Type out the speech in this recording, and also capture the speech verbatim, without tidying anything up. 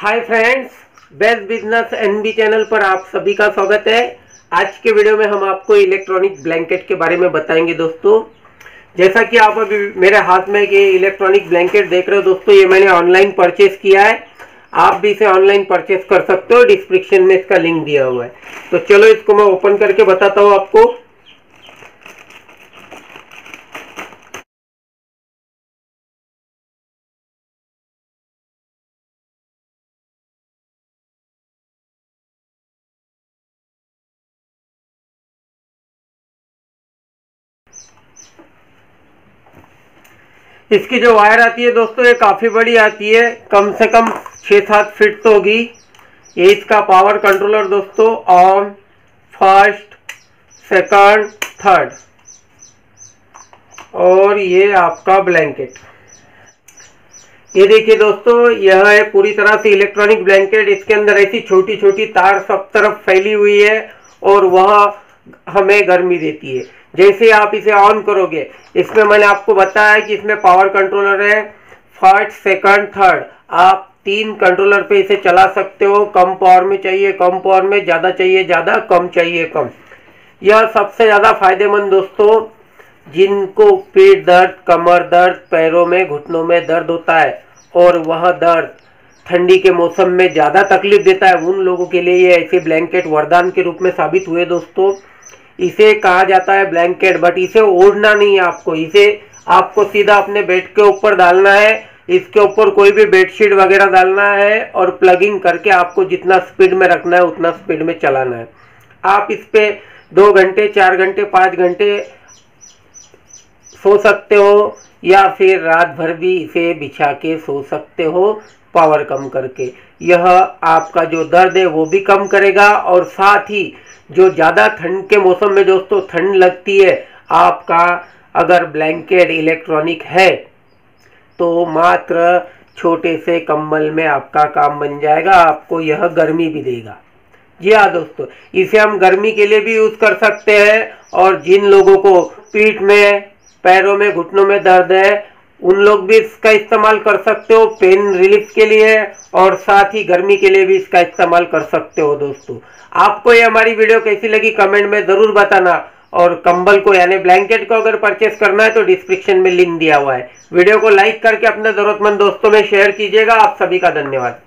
हाय friends, best business NB channel पर आप सभी का स्वागत है। आज के वीडियो में हम आपको इलेक्ट्रॉनिक ब्लैंकेट के बारे में बताएंगे दोस्तों। जैसा कि आप अभी मेरे हाथ में ये इलेक्ट्रॉनिक ब्लैंकेट देख रहे हो दोस्तों, ये मैंने ऑनलाइन परचेस किया है। आप भी इसे ऑनलाइन परचेस कर सकते हो, डिस्क्रिप्शन में इसका लिंक दिया हुआ है। तो चलो इसको मैं ओपन करके बताता हूँ आपको। इसकी जो वायर आती है दोस्तों, ये काफ़ी बड़ी आती है, कम से कम छः सात फीट तो होगी। ये इसका पावर कंट्रोलर दोस्तों, ऑन, फर्स्ट, सेकंड, थर्ड, और ये आपका ब्लैंकेट। ये देखिए दोस्तों, यह है पूरी तरह से इलेक्ट्रॉनिक ब्लैंकेट। इसके अंदर ऐसी छोटी छोटी तार सब तरफ फैली हुई है और वह हमें गर्मी देती है। जैसे आप इसे ऑन करोगे, इसमें मैंने आपको बताया कि इसमें पावर कंट्रोलर है, फर्स्ट, सेकंड, थर्ड। आप तीन कंट्रोलर पे इसे चला सकते हो। कम पावर में चाहिए कम पावर में, ज़्यादा चाहिए ज़्यादा, कम चाहिए कम। यह सबसे ज़्यादा फायदेमंद दोस्तों जिनको पेट दर्द, कमर दर्द, पैरों में, घुटनों में दर्द होता है और वह दर्द ठंडी के मौसम में ज़्यादा तकलीफ देता है, उन लोगों के लिए ये ऐसे ब्लैंकेट वरदान के रूप में साबित हुए दोस्तों। इसे कहा जाता है ब्लैंकेट, बट इसे ओढ़ना नहीं है आपको। इसे आपको सीधा अपने बेड के ऊपर डालना है, इसके ऊपर कोई भी बेडशीट वगैरह डालना है और प्लगिंग करके आपको जितना स्पीड में रखना है उतना स्पीड में चलाना है। आप इस पर दो घंटे, चार घंटे, पाँच घंटे सो सकते हो या फिर रात भर भी इसे बिछा के सो सकते हो, पावर कम करके। यह आपका जो दर्द है वो भी कम करेगा और साथ ही जो ज़्यादा ठंड के मौसम में दोस्तों ठंड लगती है, आपका अगर ब्लैंकेट इलेक्ट्रॉनिक है तो मात्र छोटे से कंबल में आपका काम बन जाएगा। आपको यह गर्मी भी देगा। जी हाँ दोस्तों, इसे हम गर्मी के लिए भी यूज़ कर सकते हैं और जिन लोगों को पीठ में, पैरों में, घुटनों में दर्द है उन लोग भी इसका इस्तेमाल कर सकते हो पेन रिलीफ के लिए, और साथ ही गर्मी के लिए भी इसका इस्तेमाल कर सकते हो दोस्तों। आपको ये हमारी वीडियो कैसी लगी कमेंट में ज़रूर बताना, और कंबल को यानी ब्लैंकेट को अगर परचेस करना है तो डिस्क्रिप्शन में लिंक दिया हुआ है। वीडियो को लाइक करके अपने ज़रूरतमंद दोस्तों में शेयर कीजिएगा। आप सभी का धन्यवाद।